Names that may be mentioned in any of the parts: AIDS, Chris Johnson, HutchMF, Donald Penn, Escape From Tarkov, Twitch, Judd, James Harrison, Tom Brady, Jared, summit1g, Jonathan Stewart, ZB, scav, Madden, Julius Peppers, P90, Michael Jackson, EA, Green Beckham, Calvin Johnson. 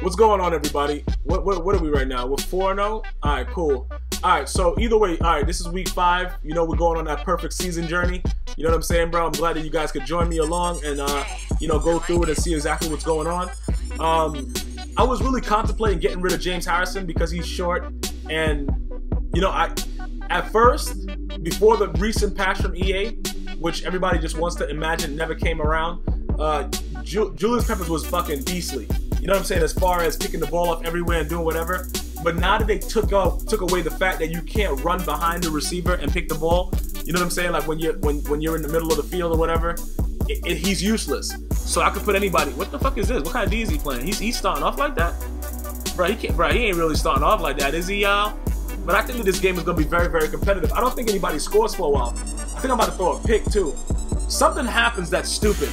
What's going on, everybody? What are we right now? We're 4-0? Alright, cool. Alright, so either way, alright, this is week 5. You know, we're going on that perfect season journey. You know what I'm saying, bro? I'm glad that you guys could join me along and, you know, go through it and see exactly what's going on. I was really contemplating getting rid of James Harrison because he's short. And, you know, at first, before the recent patch from EA, which everybody just wants to imagine never came around, Julius Peppers was fucking beastly. You know what I'm saying, as far as picking the ball up everywhere and doing whatever. But now that they took away the fact that you can't run behind the receiver and pick the ball, you know what I'm saying? Like when you're in the middle of the field or whatever, he's useless. So I could put anybody. What the fuck is this? What kind of D is he playing? He's starting off like that, bro. He can't, bro. He ain't really starting off like that, is he, y'all? But I think that this game is gonna be very, very competitive. I don't think anybody scores for a while. I think I'm about to throw a pick too. Something happens that's stupid.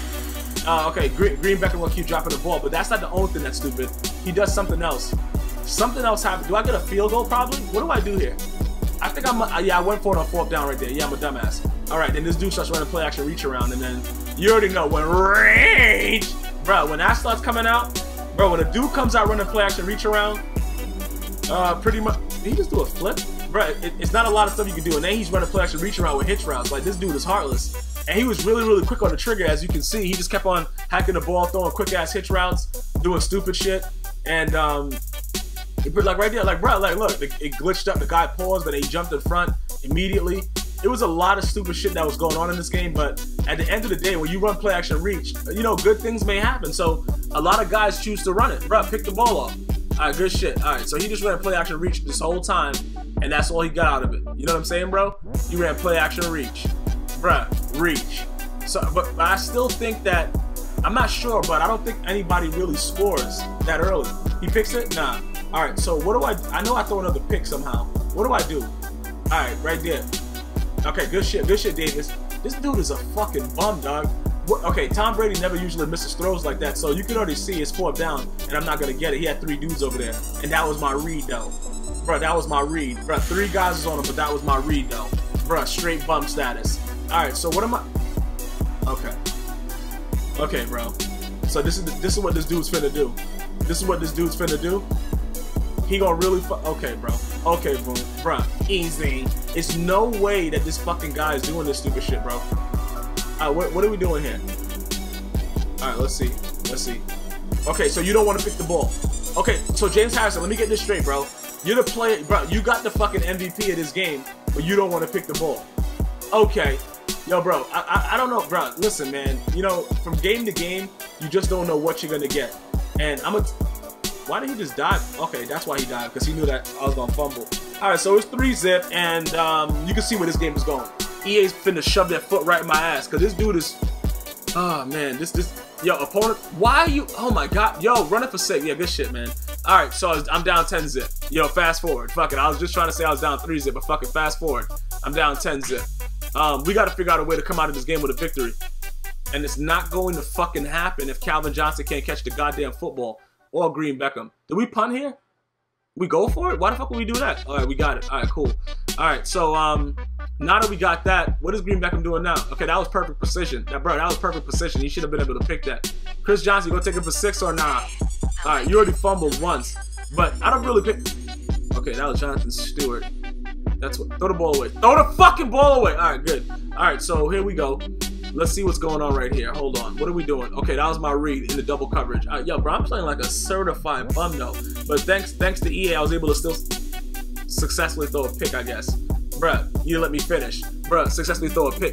Okay, Green Beckham will keep dropping the ball, but that's not the only thing that's stupid. He does something else. Something else happened. Do I get a field goal probably? What do I do here? I think yeah, I went for it on 4th down right there. Yeah, I'm a dumbass. All right, then this dude starts running play action reach around, and then you already know when rage, bro, when that starts coming out, bro, when a dude comes out running play action reach around, pretty much, did he just do a flip? Bro, it's not a lot of stuff you can do, and then he's running play action reach around with hitch routes. Like, this dude is heartless. And he was really, really quick on the trigger, as you can see. He just kept on hacking the ball, throwing quick-ass hitch routes, doing stupid shit. And, like, right there, like, bro, like, look, it glitched up. The guy paused, but he jumped in front immediately. It was a lot of stupid shit that was going on in this game, but at the end of the day, when you run play-action reach, you know, good things may happen. So a lot of guys choose to run it. Bro, pick the ball up. All right, good shit. All right, so he just ran play-action reach this whole time, and that's all he got out of it. You know what I'm saying, bro? He ran play-action reach. Bruh, reach. So, but I still think that, I'm not sure, but I don't think anybody really scores that early. He picks it? Nah. All right, so what do I know I throw another pick somehow. What do I do? All right, right there. Okay, good shit, Davis. This dude is a fucking bum, dog. What, okay, Tom Brady never usually misses throws like that, so you can already see it's 4th down, and I'm not gonna get it. He had 3 dudes over there, and that was my read, though. Bruh, that was my read. Bruh, 3 guys was on him, but that was my read, though. Bruh, straight bum status. Alright, so what am I... Okay. Okay, bro. So this is what this dude's finna do. This is what this dude's finna do. He gonna really okay, bro. Okay, boom. Bro. Easy. It's no way that this fucking guy is doing this stupid shit, bro. Alright, what are we doing here? Alright, let's see. Let's see. Okay, so you don't want to pick the ball. Okay, so James Harrison, let me get this straight, bro. You're the player... Bro, you got the fucking MVP of this game, but you don't want to pick the ball. Okay. Yo, bro, I don't know, bro. Listen, man, you know, from game to game, you just don't know what you're going to get. And I'm going to... Why did he just dive? Okay, that's why he dived, because he knew that I was going to fumble. All right, so it's 3-zip, and you can see where this game is going. EA's finna shove their foot right in my ass, because this dude is... Oh, man, Yo, opponent... Why are you... Oh, my God. Yo, running for sick. Yeah, good shit, man. All right, so I'm down 10-zip. Yo, fast forward. Fuck it. I was just trying to say I was down 3-zip, but fuck it, fast forward. I'm down 10-zip. We got to figure out a way to come out of this game with a victory. And it's not going to fucking happen if Calvin Johnson can't catch the goddamn football or Green Beckham. Did we punt here? We go for it? Why the fuck would we do that? All right, we got it. All right, cool. All right, so now that we got that, what is Green Beckham doing now? Okay, that was perfect precision. Bro, that was perfect precision. You should have been able to pick that. Chris Johnson, you gonna take it for 6 or nah? All right, you already fumbled once. But I don't really pick... Okay, that was Jonathan Stewart. That's what, throw the ball away. Throw the fucking ball away. All right, good. All right, so here we go. Let's see what's going on right here. Hold on. What are we doing? Okay, that was my read in the double coverage. All right, yo, bro, I'm playing like a certified bum, though. But thanks to EA, I was able to still successfully throw a pick, I guess. Bruh, you let me finish. Bruh, successfully throw a pick.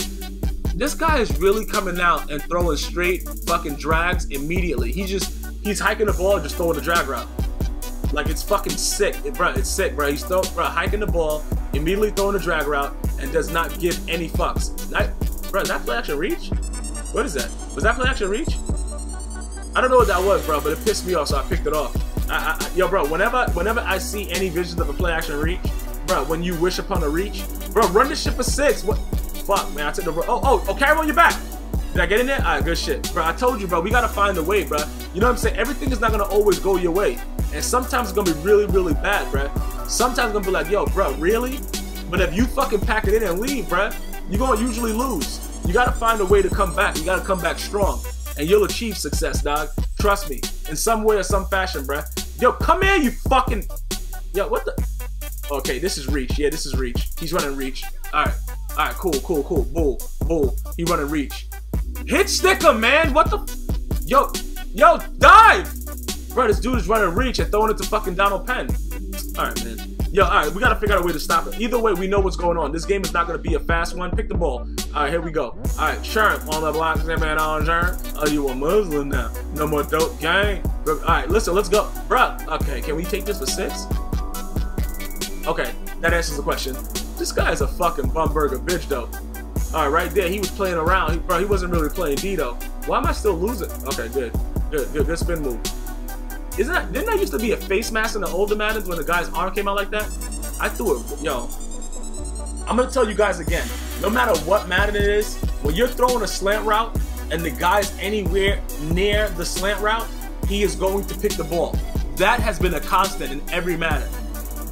This guy is really coming out and throwing straight fucking drags immediately. He's hiking the ball and just throwing a drag route. Like, it's fucking sick. Bruh, it's sick, bruh. He's throwing, bruh, hiking the ball, immediately throwing a drag route, and does not give any fucks. Bro, is that play action reach? What is that? Was that play action reach? I don't know what that was, bro, but it pissed me off, so I picked it off. Yo, bro, whenever I see any visions of a play action reach, bro, when you wish upon a reach, bro, run this shit for 6. What? Fuck, man, I took the oh, carry on your back. Did I get in there? All right, good shit, bro. I told you, bro, we gotta find a way, bro. You know what I'm saying? Everything is not gonna always go your way, and sometimes it's gonna be really, really bad, bro. Sometimes I'm gonna be like, yo, bro, really? But if you fucking pack it in and leave, bro, you're gonna usually lose. You gotta find a way to come back. You gotta come back strong, and you'll achieve success, dog. Trust me, in some way or some fashion, bruh. Yo, come here, you fucking... Yo, what the... Okay, this is reach. Yeah, this is reach. He's running reach. All right, cool. Bull. He running reach. Hit sticker, man. What the... Yo, dive! Bro, this dude is running reach and throwing it to fucking Donald Penn. All right, man. Yo, all right, we gotta figure out a way to stop it. Either way, we know what's going on. This game is not gonna be a fast one. Pick the ball. All right, here we go. All right, Sherm on the block. Oh, you a Muslim now? No more dope gang. All right, listen, let's go, bro. Okay, can we take this for 6? Okay, that answers the question. This guy is a fucking bum burger bitch, though. All right, right there, he was playing around. Bro, he wasn't really playing D though. Why am I still losing? Okay, good spin move. Didn't that used to be a face mask in the older Maddens when the guy's arm came out like that? I threw it, yo. I'm gonna tell you guys again, no matter what Madden it is, when you're throwing a slant route and the guy's anywhere near the slant route, he is going to pick the ball. That has been a constant in every Madden.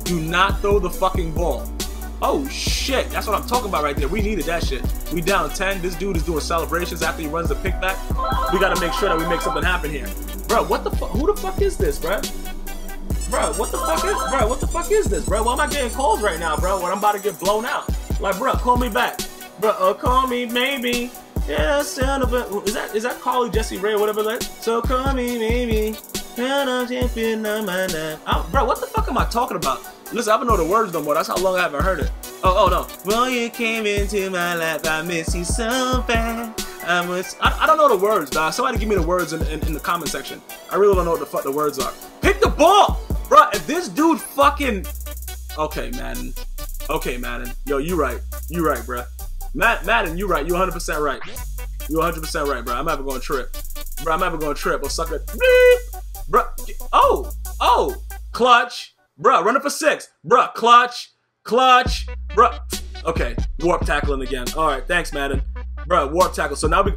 Do not throw the fucking ball. Oh shit, that's what I'm talking about right there. We needed that shit. We down 10, this dude is doing celebrations after he runs the pick back. We gotta make sure that we make something happen here. Bro, what the fuck? Who the fuck is this, bro? Bro, what the fuck is? Bro, what the fuck is this, bro? Why am I getting calls right now, bro? When I'm about to get blown out. Like, bro, call me back. Bro, call me maybe. Yeah, sound of a. Is that Carly Jesse Ray, whatever that? So call me maybe. Bro, what the fuck am I talking about? Listen, I don't know the words no more. That's how long I haven't heard it. Oh no. Well, you came into my life. I miss you so bad. I don't know the words, dog. Somebody give me the words in the comment section. I really don't know what the fuck the words are. Pick the ball! Bro, if this dude fucking... Okay, Madden. Yo, you right, bro. Madden, you right. You 100% right. You 100% right, bro. I'm never gonna trip. Bro, I'm never gonna trip. Or suck it. Beep! Bro. Oh! Clutch. Bro, running for 6. Bro, clutch. Bro. Okay, warp tackling again. All right, thanks, Madden. Bro, warp tackle. So now we,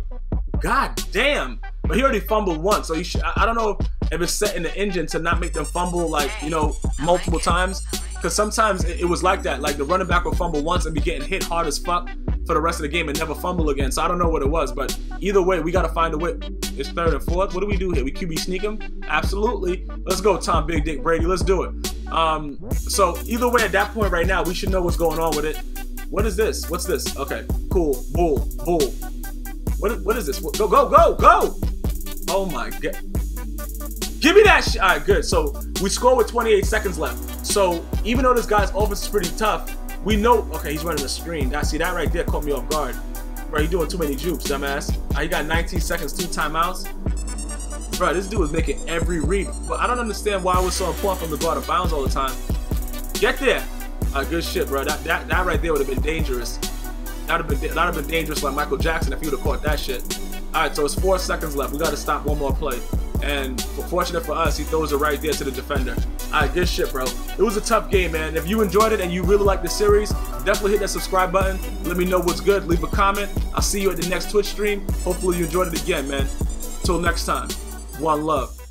god damn. But he already fumbled once, so he should, I don't know if it's set in the engine to not make them fumble, like, you know, multiple times. Because sometimes it was like that. Like, the running back will fumble once and be getting hit hard as fuck for the rest of the game and never fumble again. So I don't know what it was, but either way, we got to find a way. It's 3rd and 4th. What do we do here? We QB sneak him? Absolutely. Let's go, Tom Big Dick Brady. Let's do it. So either way, at that point right now, we should know what's going on with it. What is this? What's this? Okay, cool. Bull. What is this? Go! Oh my god. Give me that shit! All right, good. So we score with 28 seconds left. So even though this guy's offense is pretty tough, we know. Okay, he's running the screen. I see that right there. Caught me off guard. Bro, you doing too many jukes, dumbass. All right, you got 19 seconds, 2 timeouts. Bro, this dude is making every read. But I don't understand why it was so important for him to go out of bounds all the time. Get there. Good shit, bro. That right there would have been dangerous. That would have been dangerous, like Michael Jackson, if he would have caught that shit. All right, so it's 4 seconds left. We got to stop one more play. And fortunate for us, he throws it right there to the defender. All right, good shit, bro. It was a tough game, man. If you enjoyed it and you really like the series, definitely hit that subscribe button. Let me know what's good. Leave a comment. I'll see you at the next Twitch stream. Hopefully you enjoyed it again, man. Till next time. One love.